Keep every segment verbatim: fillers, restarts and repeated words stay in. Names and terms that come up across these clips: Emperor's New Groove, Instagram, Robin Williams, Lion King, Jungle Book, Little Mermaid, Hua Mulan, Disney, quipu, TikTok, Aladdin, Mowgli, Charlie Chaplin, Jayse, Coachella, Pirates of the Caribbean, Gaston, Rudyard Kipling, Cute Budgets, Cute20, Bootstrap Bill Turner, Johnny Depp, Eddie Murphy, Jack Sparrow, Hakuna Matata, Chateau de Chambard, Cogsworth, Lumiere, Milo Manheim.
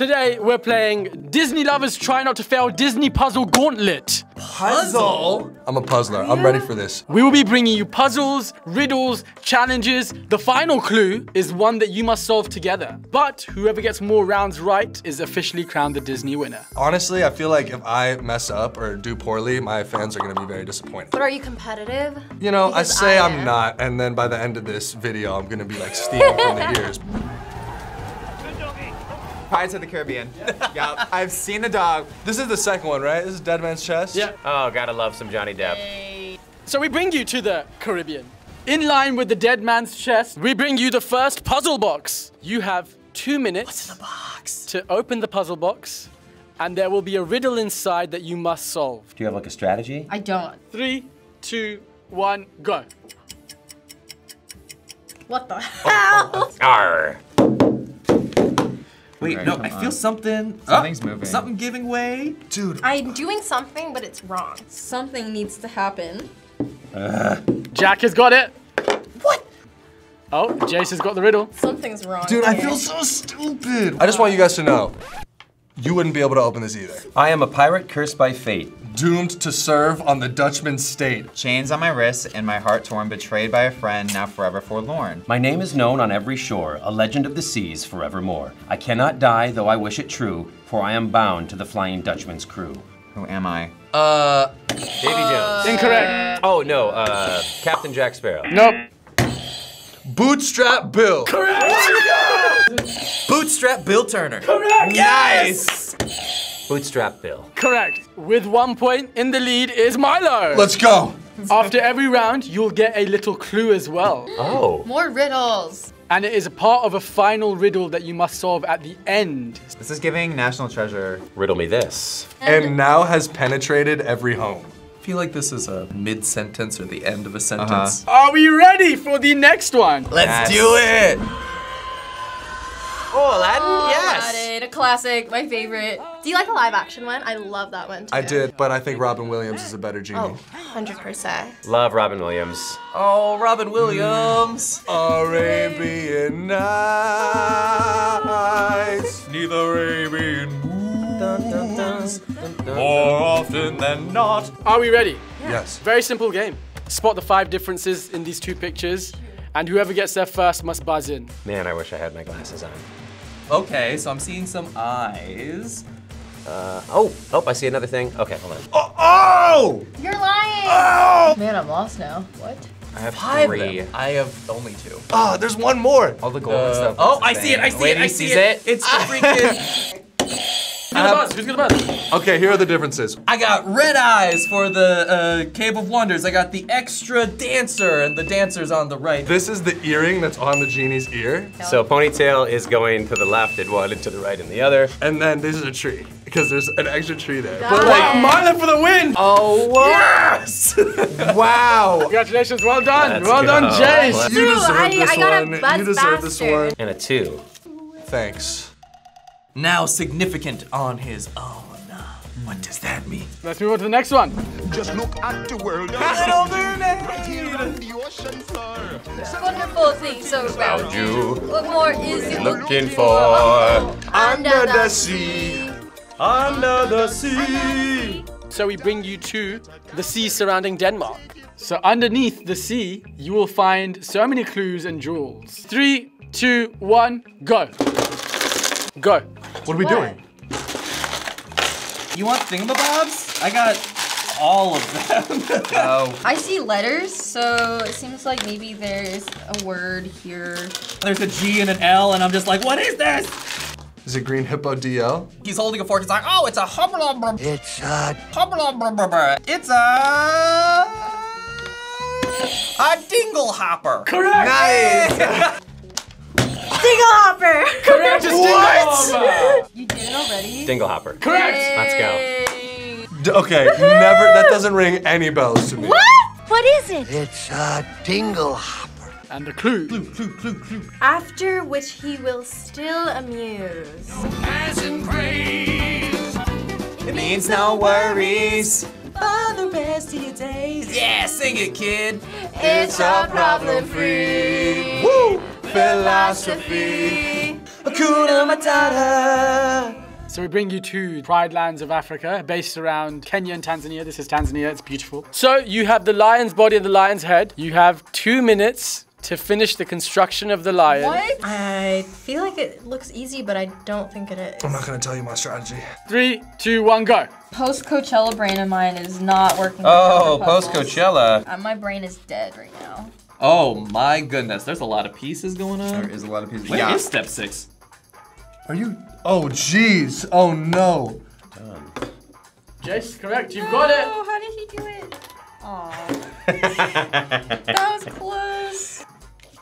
Today, we're playing Disney Lovers Try Not to Fail Disney Puzzle Gauntlet. Puzzle? I'm a puzzler. Yeah. I'm ready for this. We will be bringing you puzzles, riddles, challenges. The final clue is one that you must solve together. But whoever gets more rounds right is officially crowned the Disney winner. Honestly, I feel like if I mess up or do poorly, my fans are going to be very disappointed. But are you competitive? You know, because I say I I'm not, and then by the end of this video, I'm going to be like steaming from the ears. Pirates of the Caribbean. Yeah. Yep. I've seen the dog. This is the second one, right? This is Dead Man's Chest? Yeah. Oh, gotta love some Johnny Depp. Yay. So we bring you to the Caribbean. In line with the Dead Man's Chest, we bring you the first puzzle box. You have two minutes What's in the box? to open the puzzle box, and there will be a riddle inside that you must solve. Do you have like a strategy? I don't. Three, two, one, go. What the hell? Oh, oh, oh. Wait, right, no, I feel on. something. Something's oh, moving. Something giving way. Dude. I'm doing something, but it's wrong. Something needs to happen. Uh. Jack has got it. What? Oh, Jayse has got the riddle. Something's wrong. Dude, here. I feel so stupid. I just want you guys to know, you wouldn't be able to open this either. I am a pirate cursed by fate. Doomed to serve on the Dutchman's state. Chains on my wrists and my heart torn, betrayed by a friend, now forever forlorn. My name is known on every shore, a legend of the seas forevermore. I cannot die, though I wish it true, for I am bound to the Flying Dutchman's crew. Who am I? Uh, Davy Jones. Incorrect. Oh no, uh, Captain Jack Sparrow. Nope. Bootstrap Bill. Correct. Bootstrap Bill Turner. Correct. Nice. Yes. Bootstrap Bill. Correct. With one point in the lead is Milo. Let's go. After every round, you'll get a little clue as well. Oh. More riddles. And it is a part of a final riddle that you must solve at the end. This is giving National Treasure. Riddle me this. And, and now has penetrated every home. I feel like this is a mid-sentence or the end of a sentence. Uh-huh. Are we ready for the next one? Let's yes. do it. Oh, Aladdin, oh, yes. Aladdin, a classic, my favorite. Do you like the live action one? I love that one too. I did, but I think Robin Williams is a better Genie. Oh, one hundred percent. Love Robin Williams. Oh, Robin Williams. Arabian Nights, neither Arabian moons, more often than not. Are we ready? Yeah. Yes. Very simple game. Spot the five differences in these two pictures, and whoever gets there first must buzz in. Man, I wish I had my glasses on. Okay, so I'm seeing some eyes. Uh, oh, oh, I see another thing. Okay, hold on. Oh! oh! You're lying! Oh! Man, I'm lost now. What? I have Five three. I have only two. Oh, there's one more! All the gold uh, and stuff. Oh, I see it, I see Wait, it, I see it. it. It's the freaking... Who's gonna buzz? Who's gonna buzz? Okay, here are the differences. I got red eyes for the uh, Cave of Wonders. I got the extra dancer, and the dancer's on the right. This is the earring that's on the Genie's ear. So ponytail is going to the left and one, and to the right and the other. And then this is a tree, because there's an extra tree there. But like, Marla for the win! Oh, wow. Yes! Wow. Congratulations, well done. Let's well go. done, Jayse. You deserve I, this I gotta one. Buzz you deserve faster. this one. And a two. Thanks. Now significant on his own. What does that mean? Let's move on to the next one. Just look at the world. Hello, right here on the ocean floor. Wonderful things around you. What more is it looking for? Under the sea. Under the sea. So we bring you to the sea surrounding Denmark. So underneath the sea, you will find so many clues and jewels. Three, two, one, go. Go. What are we what? doing? You want thingamabobs? I got all of them. Oh. I see letters, so it seems like maybe there's a word here. There's a G and an L, and I'm just like, what is this? Is it Green Hippo D L? He's holding a fork, it's like, oh, it's a hubba. It's a hubba. It's a... a Dinglehopper. Correct. Nice. Dinglehopper! Correct, it's Dinglehopper! You did it already? Dinglehopper. Correct! Yay. Let's go. D okay, never, that doesn't ring any bells to me. What? What is it? It's a Dinglehopper. And a clue. Clue, clue, clue, clue. After which he will still amuse. As in praise. It means no worries. For the rest of your days. Yeah, sing it, kid. It's, it's a problem-free. Woo! Philosophy, Hakuna Matata. So we bring you to Pride Lands of Africa, based around Kenya and Tanzania. This is Tanzania, it's beautiful. So you have the lion's body and the lion's head. You have two minutes to finish the construction of the lion. What? I feel like it looks easy, but I don't think it is. I'm not gonna tell you my strategy. Three, two, one, go. Post Coachella brain of mine is not working. Oh, post Coachella. Uh, my brain is dead right now. Oh my goodness, there's a lot of pieces going on. There is a lot of pieces. Where yeah. is step six? Are you, oh jeez, oh no. Done. Jayse, correct, you've no, got it. Oh, how did he do it? Aw. That was close.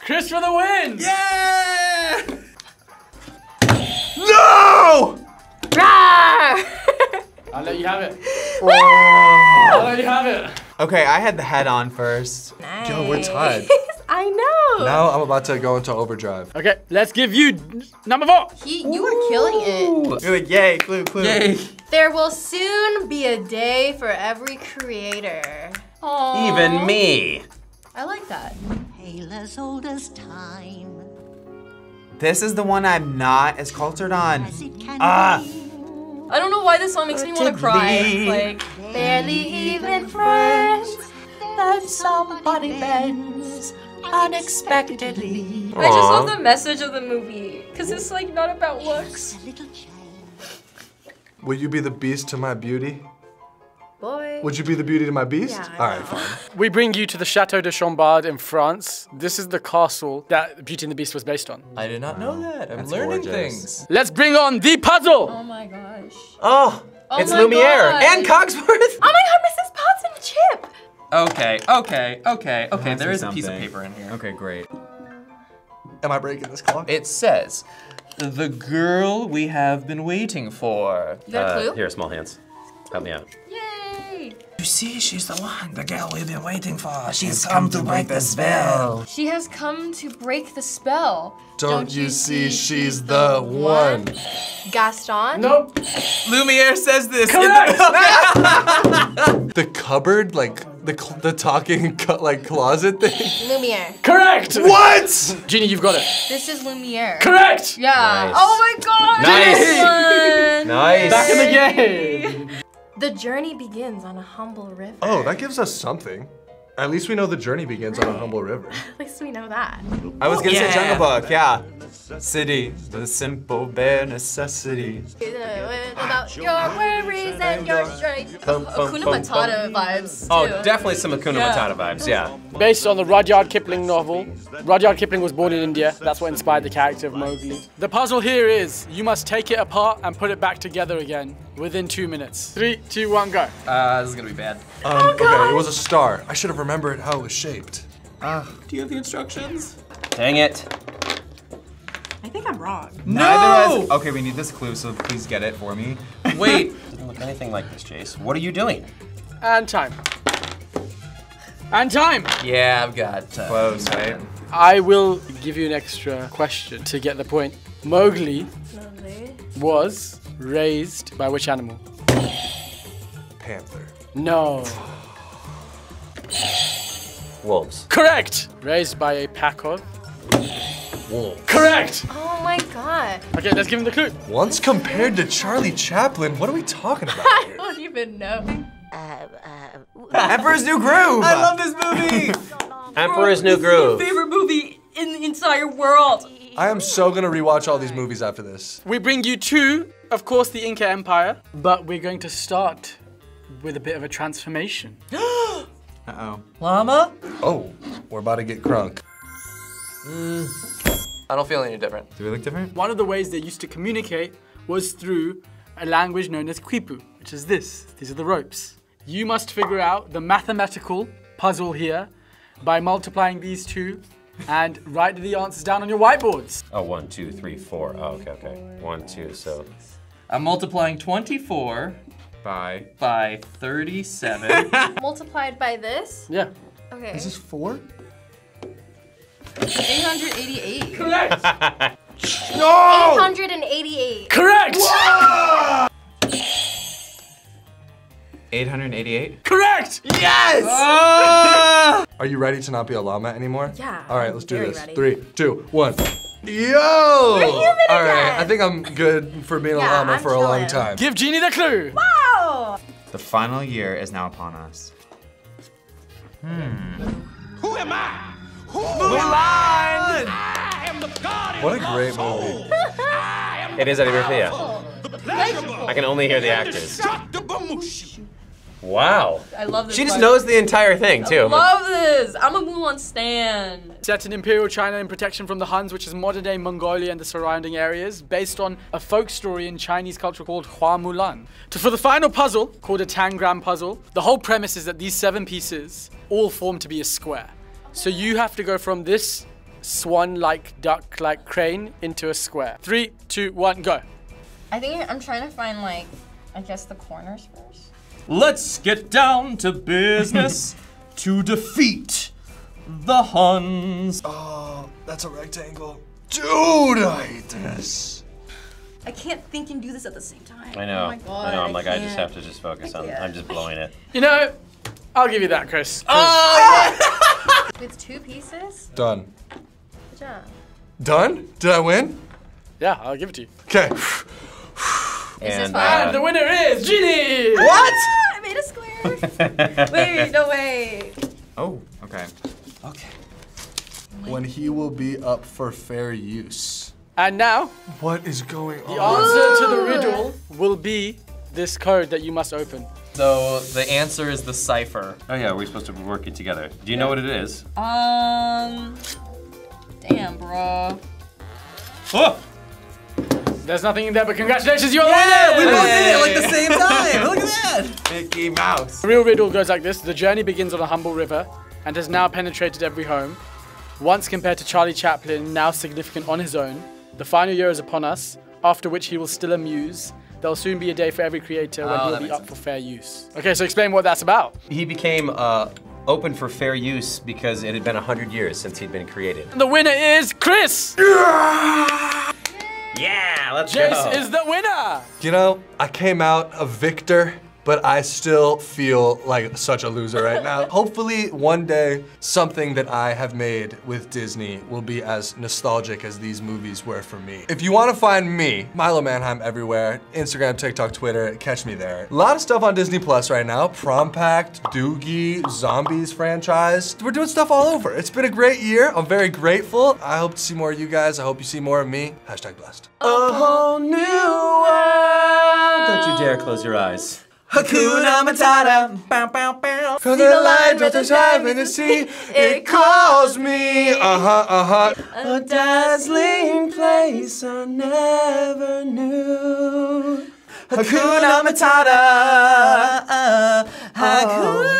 Chris for the win! Yeah! No! I'll let you have it. Woo! I'll let you have it. Okay, I had the head on first. Nice. Yo, we're tied. I know. Now I'm about to go into overdrive. Okay, let's give you number four. He, you Ooh. Were killing it. You're like, yay, clue, clue. Yay. There will soon be a day for every creator. Aww. Even me. I like that. Hail as old as time. This is the one I'm not as cultured on. As it can ah. be. I don't know why this song makes me want to cry. Like, barely even friends, then somebody bends unexpectedly. Aww. I just love the message of the movie, because it's like not about looks. Will you be the beast to my beauty? Boy. Would you be the beauty to my beast? Yeah, all right, fine. We bring you to the Chateau de Chambard in France. This is the castle that Beauty and the Beast was based on. I did not wow. know that. I'm That's learning gorgeous. Things. Let's bring on the puzzle. Oh my gosh. Oh, oh it's Lumiere gosh. And Cogsworth. Oh my God, Missus Potts and Chip. Okay, okay, okay, okay. There is something. A piece of paper in here. Okay, great. Am I breaking this clock? It says, the girl we have been waiting for. Is that a clue? Uh, here, small hands. Help me out. Yay! You see, she's the one, the girl we've been waiting for. She's come, come to break, break the spell. She has come to break the spell. Don't, Don't you see, see she's the one. one. Gaston? Nope. Lumiere says this. Correct. The, the cupboard, like the the talking like closet thing. Lumiere. Correct. What? Jeannie, you've got it. This is Lumiere. Correct. Yeah. Nice. Oh my God. Nice. Nice. Back in the game. The journey begins on a humble river. Oh, that gives us something. At least we know the journey begins right. on a humble river. At least we know that. I was gonna yeah. say Jungle Book, yeah. City, the simple bare necessities. Without your worries and your strife. Hakuna Matata vibes, too. Oh, definitely some Hakuna yeah. Matata vibes, yeah. Based on the Rudyard Kipling novel. Rudyard Kipling was born in India. That's what inspired the character of Mowgli. The puzzle here is, you must take it apart and put it back together again within two minutes. Three, two, one, go. Uh, this is gonna be bad. Um, oh, God. Okay, it was a star. I should have remembered how it was shaped. Uh, Do you have the instructions? Dang it. I think I'm wrong. No! Neither was, okay, we need this clue, so please get it for me. Wait. Doesn't look anything like this, Jayse. What are you doing? And time. And time! Yeah, I've got time. Close, right? I will give you an extra question to get the point. Mowgli Lovely. Was raised by which animal? Panther. No. Wolves. Correct! Raised by a pack of? Wolves. Correct! Oh my God. Okay, let's give him the clue. Once compared to Charlie Chaplin, what are we talking about here? I don't even know. Uh, uh, Emperor's New Groove! I love this movie! Emperor's New Groove. This is my favorite movie in the entire world. I am so gonna rewatch all these movies after this. We bring you to, of course, the Inca Empire, but we're going to start with a bit of a transformation. Uh-oh. Llama? Oh, we're about to get crunk. Mm. I don't feel any different. Do we look different? One of the ways they used to communicate was through a language known as quipu, which is this. These are the ropes. You must figure out the mathematical puzzle here by multiplying these two and write the answers down on your whiteboards. Oh, one, two, three, four. Oh, okay, okay. One, two, so. I'm multiplying twenty-four. By? By thirty-seven. Multiplied by this? Yeah. Okay. Is this four? eight hundred eighty-eight. Correct! No! eight hundred eighty-eight. Correct! Whoa! eight hundred eighty-eight? Correct! Yes! Oh! Are you ready to not be a llama anymore? Yeah. All right, let's do this. Ready. Three, two, one. Yo! We're human again. All right, I think I'm good for being yeah, a llama for a long time. Give Jeannie the clue. Wow! The final year is now upon us. Hmm. Who am I? Who Mulan! I am the god. What a great movie. It is Eddie Murphy. I can only hear the actors. Wow. I love this. She just part. knows the entire thing, too. I love this. I'm a Mulan stan. Set in Imperial China in protection from the Huns, which is modern-day Mongolia and the surrounding areas, based on a folk story in Chinese culture called Hua Mulan. To, for the final puzzle, called a Tangram puzzle, the whole premise is that these seven pieces all form to be a square. So you have to go from this swan-like, duck-like crane into a square. Three, two, one, go. I think I'm trying to find, like, I guess the corners first. Let's get down to business to defeat the Huns. Oh, that's a rectangle. Dude, I hate this. I can't think and do this at the same time. I know. Oh my God, I know. I'm I like, can't. I just have to just focus on it. I'm just blowing it. You know, I'll give you that, Chris. Oh! Yeah. With two pieces? Done. Good job. Done? Did I win? Yeah, I'll give it to you. Okay. And, uh, and the winner is Jeannie! What? Ah, I made a square. Wait, no way. Oh, okay. Okay. When he will be up for fair use. And now? What is going on? The answer Ooh. to the riddle will be this code that you must open. So the answer is the cipher. Oh yeah, we're supposed to be working together. Do you yeah. know what it is? Um, damn, bro. Oh! There's nothing in there, but congratulations, you are yeah, the winner! We both did it like the same time, look at that! Mickey Mouse. The real riddle goes like this. The journey begins on a humble river and has now penetrated every home. Once compared to Charlie Chaplin, now significant on his own. The final year is upon us, after which he will still amuse. There'll soon be a day for every creator when oh, he'll be up sense. for fair use. Okay, so explain what that's about. He became uh, open for fair use because it had been one hundred years since he'd been created. And the winner is Chris! Yeah! Yeah, let's Jayse go. Jayse is the winner. You know, I came out a victor, but I still feel like such a loser right now. Hopefully one day, something that I have made with Disney will be as nostalgic as these movies were for me. If you want to find me, Milo Manheim everywhere, Instagram, TikTok, Twitter, catch me there. A lot of stuff on Disney Plus right now. Prom Pact, Doogie, Zombies franchise. We're doing stuff all over. It's been a great year. I'm very grateful. I hope to see more of you guys. I hope you see more of me. Hashtag blessed. A whole new world. Don't you dare close your eyes. Hakuna Matata, bow, bow, bow. For the light that the time in the sea, it calls me. Uh-huh, uh-huh. A dazzling place I never knew. Hakuna Matata, Hakuna.